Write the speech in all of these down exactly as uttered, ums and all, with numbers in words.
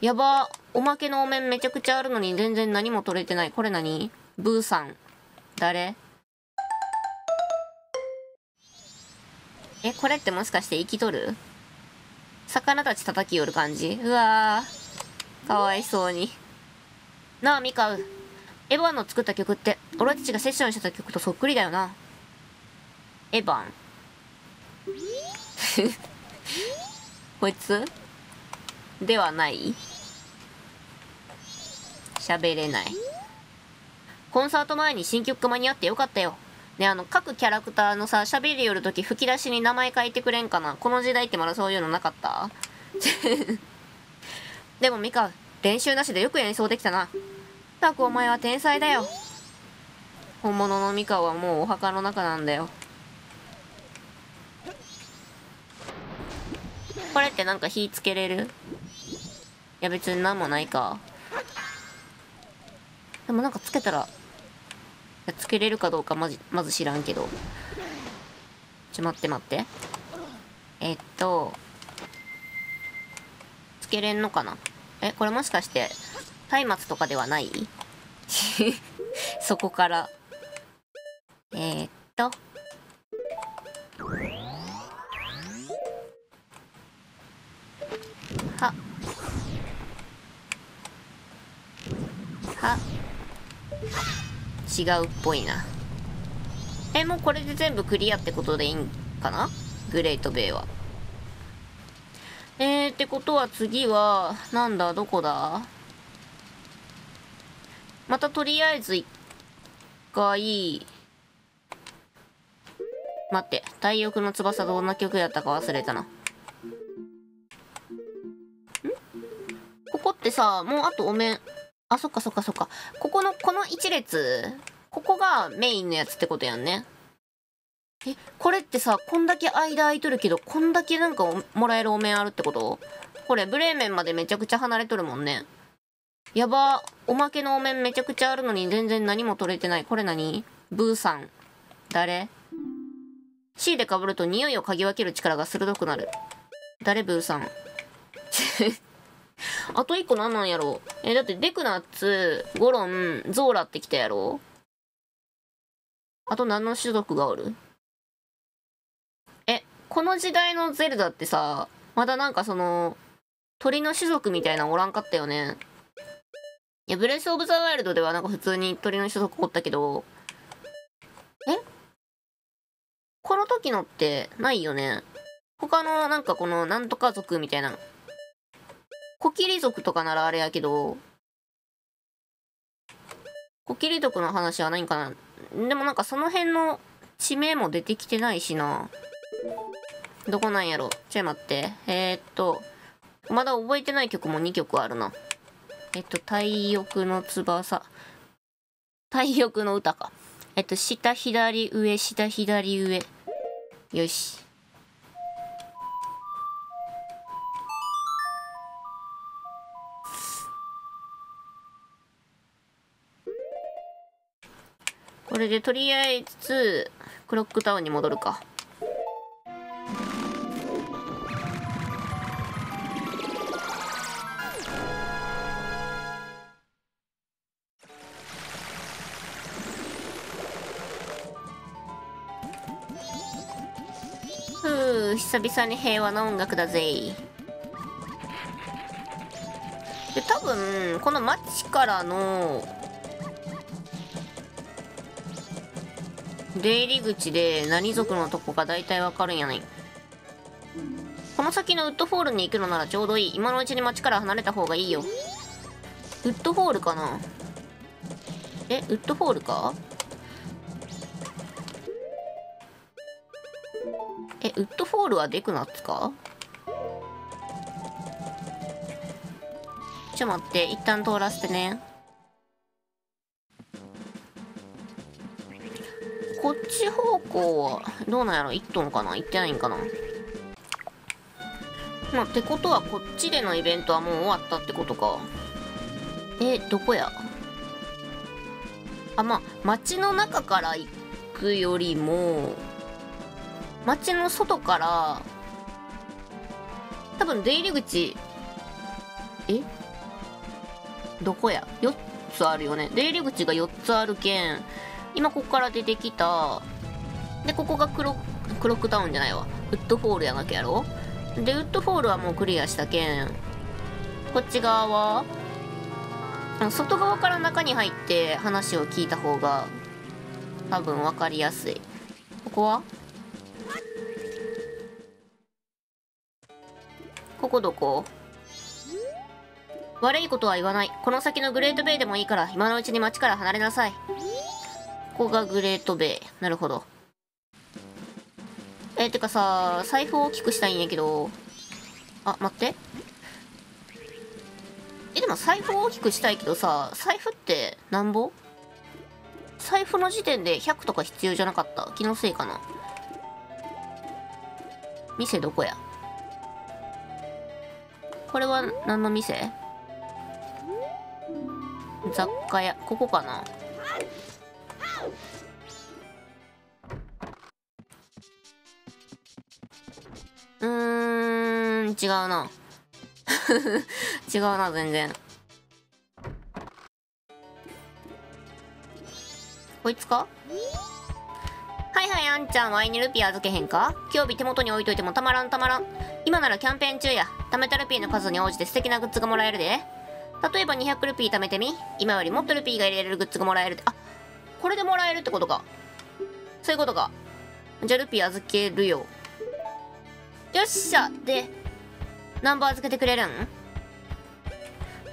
やば。おまけのお面めちゃくちゃあるのに全然何も取れてない。これ何？ブーさん。誰？え、これってもしかして生きとる？魚たち叩き寄る感じ？うわー。かわいそうに。なあ、ミカウ。エヴァンの作った曲って、俺たちがセッションしてた曲とそっくりだよな。エヴァン。こいつではない？喋れない。コンサート前に新曲が間に合ってよかったよ。ね、あの各キャラクターのさ、喋り寄るとき吹き出しに名前書いてくれんかな。この時代ってまだそういうのなかった？でもミカ、練習なしでよく演奏できたな。ったくお前は天才だよ。本物のミカはもうお墓の中なんだよ。これってなんか火つけれる？いや別になんもないか。でもなんかつけたら、つけれるかどうかまじ、まず知らんけど。ちょ、待って待って。えっと、つけれんのかな？え、これもしかして、松明とかではない？そこから。えっと。はは違うっぽいな。え、もうこれで全部クリアってことでいいんかな？グレートベイは。えー、ってことは次はなんだ、どこだ？またとりあえず一回、待って、「太陽の翼」どんな曲やったか忘れたな。ここってさ、もうあとお面。あ、そっかそっかそっか。ここの、この一列、ここがメインのやつってことやんね。え、これってさ、こんだけ間空いとるけど、こんだけなんかもらえるお面あるってこと？これ、ブレーメンまでめちゃくちゃ離れとるもんね。やば。おまけのお面めちゃくちゃあるのに全然何も取れてない。これ何？ブーさん。誰？ C で被ると匂いを嗅ぎ分ける力が鋭くなる。誰ブーさん。あと一個なんなんやろ？え、だってデクナッツ、ゴロン、ゾーラってきたやろ？あと何の種族がおる？え、この時代のゼルダってさ、まだなんかその、鳥の種族みたいなのおらんかったよね。いや、ブレスオブザワイルドではなんか普通に鳥の種族おったけど、え？この時のってないよね。他のなんかこのなんとか族みたいなの。コキリ族とかならあれやけど、コキリ族の話はないんかな。でもなんかその辺の地名も出てきてないしな。どこなんやろ。ちょい待って。えー、っと、まだ覚えてない曲もにきょくあるな。えっと、太翼の翼。太翼の歌か。えっと、下左上、下左上。よし。これでとりあえずクロックタウンに戻るか。ふう、久々に平和な音楽だぜ。で、多分この街からの出入り口で何族のとこか大体わかるんやない。この先のウッドホールに行くのならちょうどいい。今のうちに町から離れた方がいいよ。ウッドホールかな。え、ウッドホールか。え、ウッドホールはデクナッツか。ちょ待って、一旦通らせてね。こっち方向はどうなんやろ。行っとんかな、行ってないんかな。まあ、ってことはこっちでのイベントはもう終わったってことか。え、どこや。あ、まあ街の中から行くよりも街の外から、多分出入り口、えどこやよっつあるよね。出入り口がよっつあるけん、今ここから出てきた。で、ここがクロ、クロックタウンじゃないわ。ウッドフォールやなきゃやろ。で、ウッドフォールはもうクリアしたけん、こっち側は外側から中に入って話を聞いた方が多分分かりやすい。ここはここどこ？悪いことは言わない。この先のグレートベイでもいいから今のうちに町から離れなさい。ここがグレートベイ。なるほど。えー、てかさ、財布を大きくしたいんやけど。あ、待って。え、でも財布を大きくしたいけどさ、財布ってなんぼ？財布の時点でひゃくとか必要じゃなかった。気のせいかな。店どこや？これは何の店？雑貨屋。ここかな。うーん、違うな。違うな、全然。こいつか？はいはい、あんちゃん、ワインにルピー預けへんか？今日手元に置いといてもたまらんたまらん。今ならキャンペーン中や。貯めたルピーの数に応じて素敵なグッズがもらえるで。例えばにひゃくルピー貯めてみ。今よりもっとルピーが入れられるグッズがもらえるで。あ、これでもらえるってことか。そういうことか。じゃあルピー預けるよ。よっしゃ。で、何番預けてくれるん？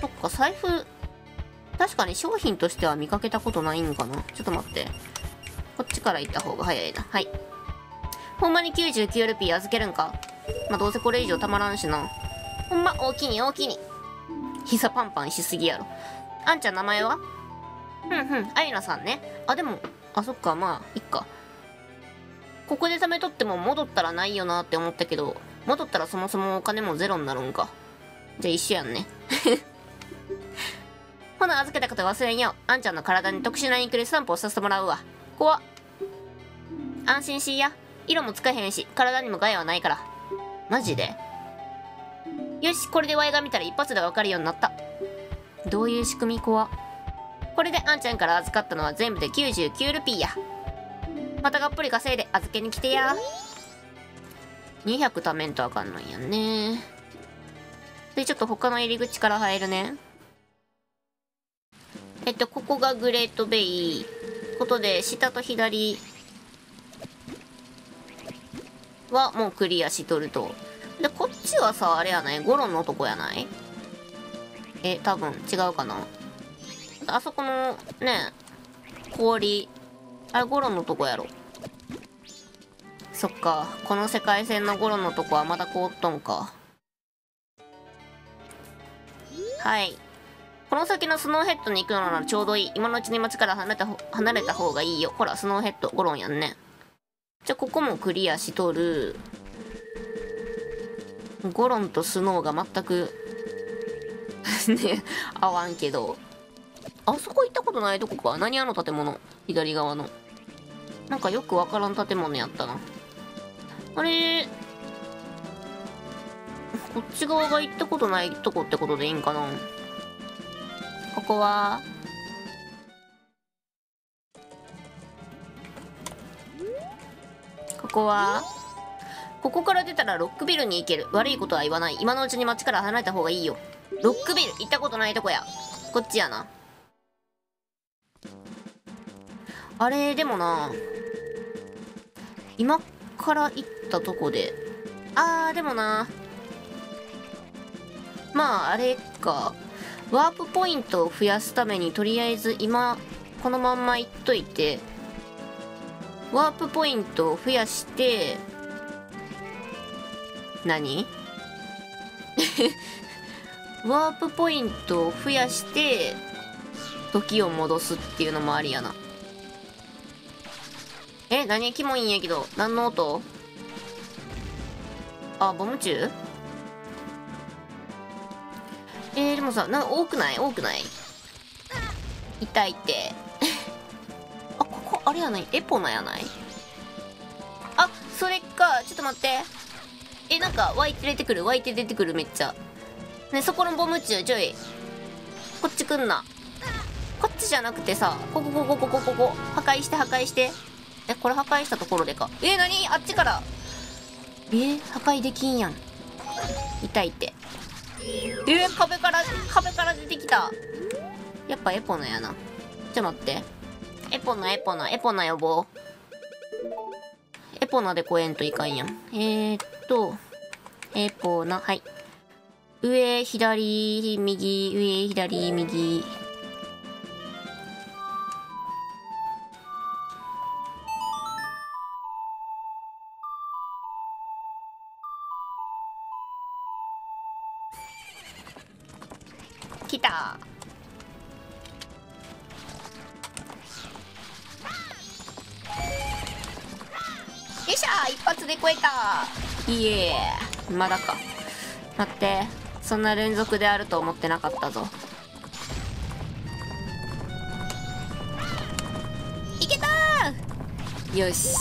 そっか、財布、確かに商品としては見かけたことないんかな。ちょっと待って。こっちから行った方が早いな。はい。ほんまにきゅうじゅうきゅうルピー預けるんか？まあ、どうせこれ以上たまらんしな。ほんま、大きに大きに。膝パンパンしすぎやろ。あんちゃん名前は？ふんふん、あゆなさんね。あ、でも、あ、そっか、まあ、いっか。ここで貯めとっても戻ったらないよなって思ったけど、戻ったらそもそもお金もゼロになるんか。じゃあ一緒やんね。ほな、預けたこと忘れんよ。あんちゃんの体に特殊なインクでスタンプをさせてもらうわ。こわ。安心しいや。色もつかへんし、体にも害はないから。マジで？よし、これでワイが見たら一発でわかるようになった。どういう仕組み？こわ。これであんちゃんから預かったのは全部できゅうじゅうきゅうルピーや。またがっぽり稼いで預けに来てや。にひゃく貯めんとあかんのんやね。で、ちょっと他の入り口から入るね。えっと、ここがグレートベイ。ことで、下と左はもうクリアしとると。で、こっちはさ、あれやない？ゴロンのとこやない？え、多分違うかな。あそこのね、氷。あれ、ゴロンのとこやろ。そっか。この世界線のゴロンのとこはまだ凍っとんか。はい。この先のスノーヘッドに行くのならちょうどいい。今のうちに街から離れた、離れた方がいいよ。ほら、スノーヘッド、ゴロンやんね。じゃあ、ここもクリアしとる。ゴロンとスノーが全く、ね、合わんけど。あそこ行ったことないとこか。何あの建物。左側の。なんかよくわからん建物やったな。あれ、こっち側が行ったことないとこってことでいいんかな。ここはここはここから出たらロックビルに行ける。悪いことは言わない。今のうちに街から離れた方がいいよ。ロックビル行ったことないとこや。こっちやな。あれ、でもな、今から行ったとこで、あー、でもな、まああれか、ワープポイントを増やすためにとりあえず今このまんま行っといて、ワープポイントを増やして何ワープポイントを増やして時を戻すっていうのもありやな。え、何？キモいんやけど。何の音？あ、ボム中？えー、でもさ、なんか多くない多くない痛いって。あ、ここ、あれやない？エポナやない？あ、それか。ちょっと待って。え、なんか湧いて出てくる。湧いて出てくる、めっちゃ。ね、そこのボム中、ちょい。こっち来んな。こっちじゃなくてさ、ここここここここ、破壊して破壊して。え、これ破壊したところでか。え、なに？あっちから。えー、破壊できんやん。痛いって。えー、壁から、壁から出てきた。やっぱエポナやな。ちょっと待って。エポナ、エポナ、エポナ呼ぼう。エポナで来えんといかんやん。えー、っと、エポナ、はい。上、左、右、上、左、右。来た。よっしゃー、一発で超えた。いえ、まだか。待って、そんな連続であると思ってなかったぞ。いけたー。よし、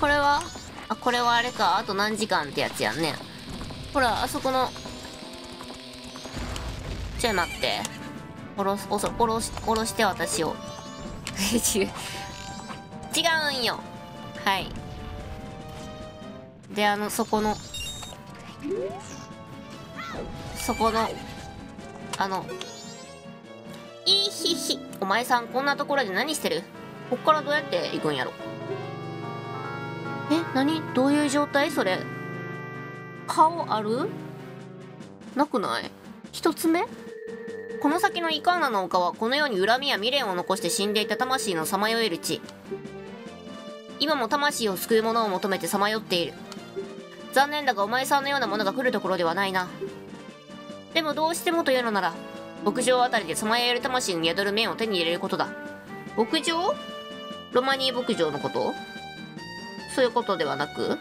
これはあ、これはあれか、あと何時間ってやつやんね。ほら、あそこの、ちょい待って、おろす、おそおろしおろして私を違うんよ。はい、で、あの、そこのそこのあのいいひひ、お前さんこんなところで何してる？こっからどうやって行くんやろ。え、何？どういう状態それ？顔ある？なくない？一つ目？この先のイカーナの丘はこのように恨みや未練を残して死んでいた魂のさまよえる地。今も魂を救うものを求めてさまよっている。残念だがお前さんのようなものが来るところではないな。でもどうしてもというのなら、牧場あたりでさまよえる魂に宿る面を手に入れることだ。牧場？ロマニー牧場のこと？そういうことではなく、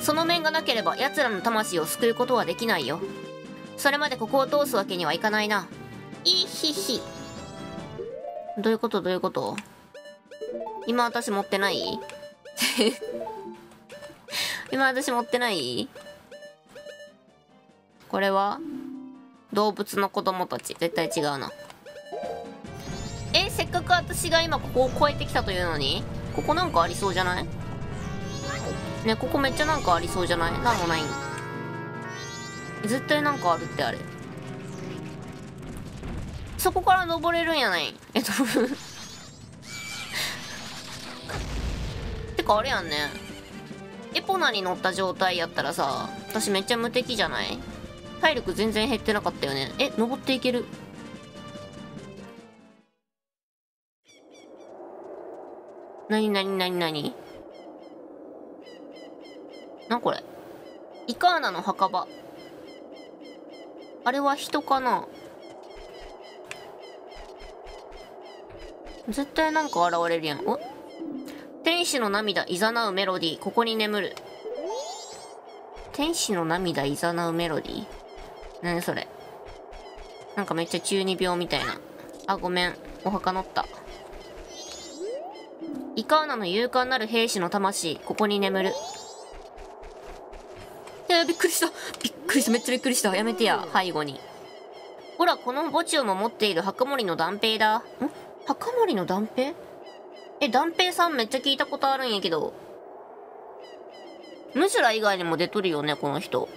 その面がなければ奴らの魂を救うことはできないよ。それまでここを通すわけにはいかないな。いひひ。どういうことどういうこと？今私持ってない？今私持ってない？これは動物の子供たち。絶対違うな。え、せっかく私が今ここを越えてきたというのに、ここなんかありそうじゃない？ね、ここめっちゃなんかありそうじゃない？なんもないん？絶対なんかあるって。あれ、そこから登れるんやない？えっとてかあれやんね、エポナに乗った状態やったらさ、私めっちゃ無敵じゃない？体力全然減ってなかったよね。え、登っていける？なになになになにな、これイカーナの墓場。あれは人かな？絶対なんか現れるやん。お、天使の涙いざなうメロディー、ここに眠る。天使の涙いざなうメロディー、何それ？なんかめっちゃ中二病みたいな。あ、ごめん、お墓乗った。イカーナの勇敢なる兵士の魂、ここに眠る。いや、びっくりした、びっくりした、めっちゃびっくりした。やめてや、背後に。ほら、この墓地を守っている墓守の断平だ。ん？墓守の断平？え、断平さんめっちゃ聞いたことあるんやけど。ムジュラ以外にも出とるよね、この人。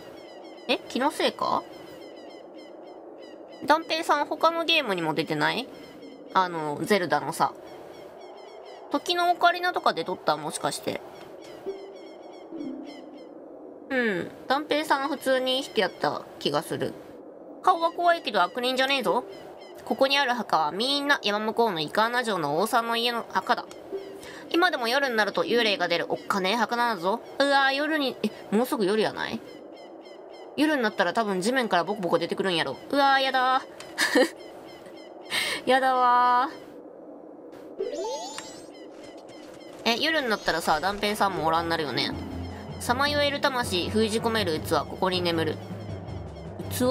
え、気のせいか？断平さん他のゲームにも出てない？あの、ゼルダのさ。時のオカリナとか出とった？もしかして。うん、断平さん普通にしてやった気がする。顔は怖いけど悪人じゃねえぞ。ここにある墓はみんな山向こうのイカーナ城の王さんの家の墓だ。今でも夜になると幽霊が出るおっかねえ墓なんだぞ。うわー、夜に、え、もうすぐ夜やない？夜になったら多分地面からボコボコ出てくるんやろ。うわー、やだーやだわー。え、夜になったらさ、断平さんもおらんなるよね。さまよえる魂封じ込める器、ここに眠る。器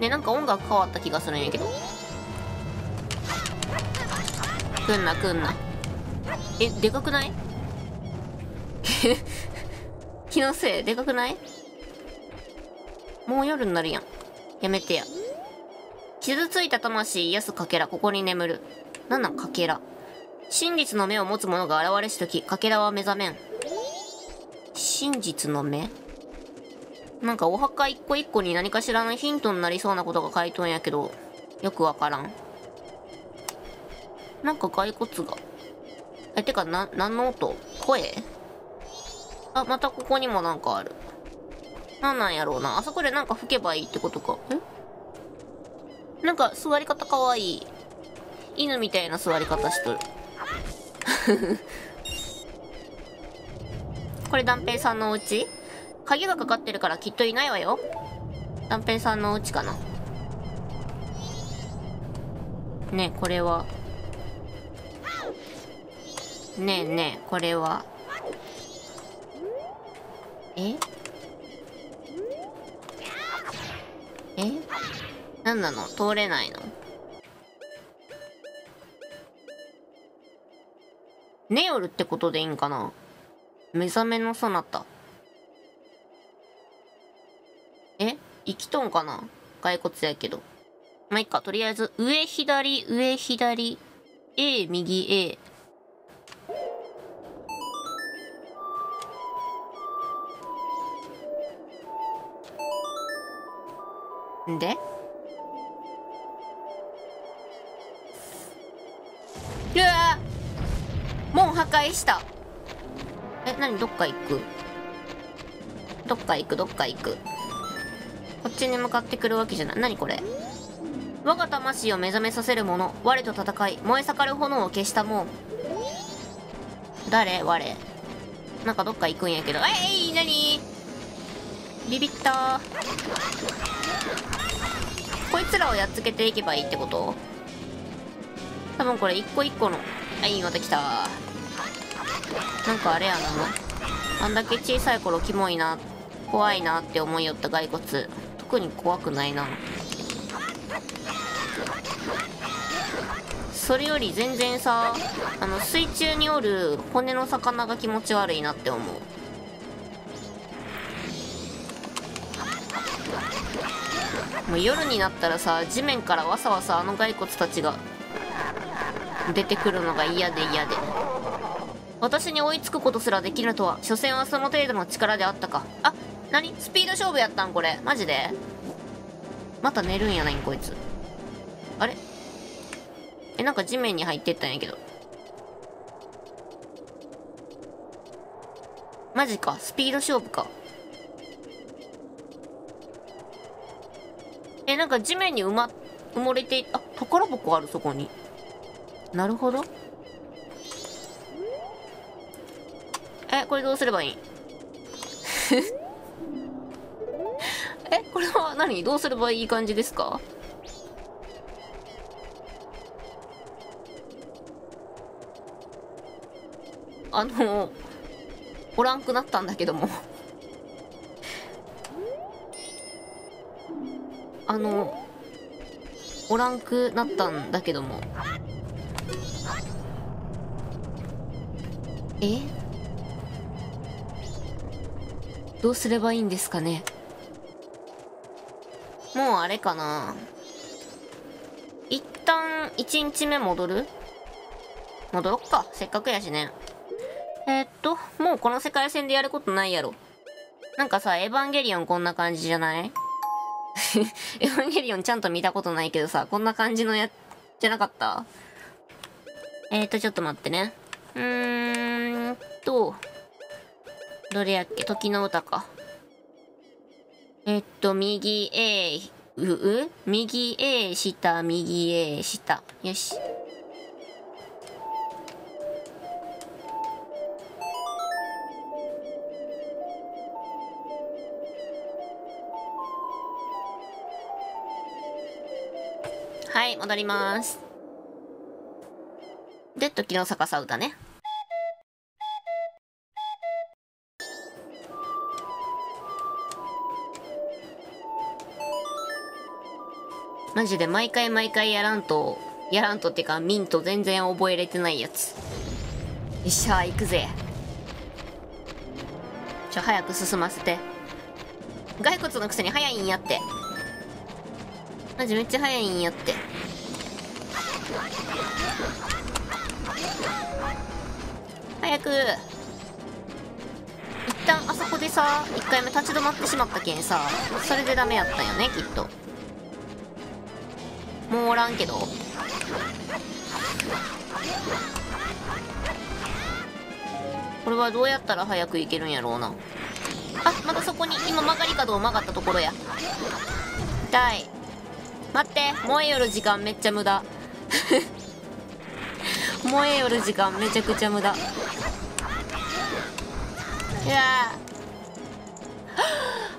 ね、なんか音楽変わった気がするんやけど。来んな来んな。え、でかくない？気のせい、でかくない？もう夜になるやん。やめてや。傷ついた魂癒すかけら、ここに眠る。なんなんかけら。真実の目を持つ者が現れしとき、かけらは目覚めん。真実の目？なんかお墓一個一個に何かしらのヒントになりそうなことが書いとんやけど、よくわからん。なんか骸骨が。え、てかな、何の音？声？あ、またここにもなんかある。なんなんやろうな。あそこでなんか吹けばいいってことか。え？なんか座り方かわいい。犬みたいな座り方しとる。これ断平さんのお家？鍵がかかってるからきっといないわよ。断平さんのお家かな。ねえ、これは。ねえねえ、これは。え？え？何なの？通れないの？ネヨルってことでいいんかな？目覚めのそなた。え？生きとんかな？骸骨やけど。まあ、いっか。とりあえず、上左、上左、A、右 A。んで？うわー！門破壊した。え、なに？どっか行く？どっか行く？どっか行く？こっちに向かってくるわけじゃない。なにこれ？我が魂を目覚めさせる者、我と戦い、燃え盛る炎を消した門。誰？我。なんかどっか行くんやけど。えい！なに？ビビったー。こいつらをやっつけていけばいいってこと？多分これ一個一個の。はい、また来た。なんかあれやな。あんだけ小さい頃キモいな、怖いなって思いよった骸骨、特に怖くないな。それより全然さ、あの水中におる骨の魚が気持ち悪いなって思う。もう夜になったらさ、地面からわさわさあの骸骨たちが出てくるのが嫌で嫌で、私に追いつくことすらできるとは、所詮はその程度の力であったか。あ、何？スピード勝負やったんこれ。マジでまた寝るんやないんこいつ。あれ？え、なんか地面に入ってったんやけど。マジか、スピード勝負か。え、なんか地面に埋ま、埋もれて、あ、宝箱ある、そこに。なるほど。え、これどうすればいいん？え、これは何？どうすればいい感じですか？あの、おらんくなったんだけども。あの、おらんくなったんだけども。え？どうすればいいんですかね。もうあれかな。一旦一日目戻る？戻ろっか。せっかくやしね。えー、っと、もうこの世界線でやることないやろ。なんかさ、エヴァンゲリオンこんな感じじゃない？エヴァンゲリオンちゃんと見たことないけどさ、こんな感じのや、じゃなかった？えーと、ちょっと待ってね。うーんと、どれやっけ？時の歌か。えっと、右 A、うう？右 A、下、右 A、下。よし。はい、戻ります。で、時の逆さ歌ね。マジで毎回毎回やらんと、やらんとってか、ミント全然覚えれてないやつ。よっしゃー、行くぜ。ちょ、早く進ませて。骸骨のくせに早いんやって。マジめっちゃ早いんやって。早く一旦あそこでさいっかいめ立ち止まってしまったけんさ、それでダメやったんよねきっと。もうおらんけどこれはどうやったら早く行けるんやろうな。あ、またそこに今曲がり角を曲がったところや。痛い。待って、燃えよる時間めっちゃ無駄燃えよる時間めちゃくちゃ無駄。いや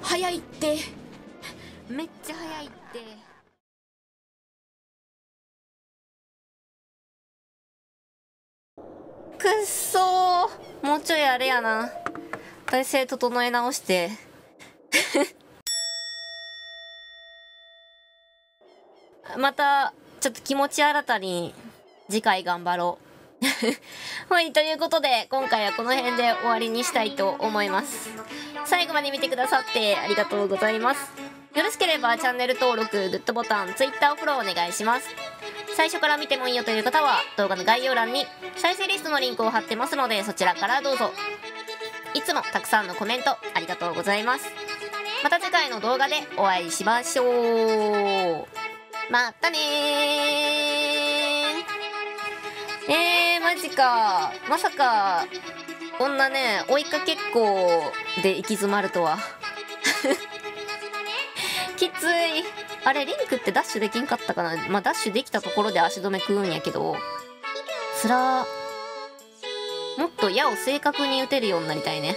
早いってめっちゃ早いって。くっそー、もうちょいあれやな、体勢整え直してまたちょっと気持ち新たに次回頑張ろうはい、ということで今回はこの辺で終わりにしたいと思います。最後まで見てくださってありがとうございます。よろしければチャンネル登録、グッドボタン、Twitter をフォローお願いします。最初から見てもいいよという方は動画の概要欄に再生リストのリンクを貼ってますので、そちらからどうぞ。いつもたくさんのコメントありがとうございます。また次回の動画でお会いしましょう。またねー。えー、マジか。まさか、こんなね、追いかけっこで行き詰まるとは。きつい。あれリンクってダッシュできんかったかな。まあダッシュできたところで足止め食うんやけど、つらー。もっと矢を正確に打てるようになりたいね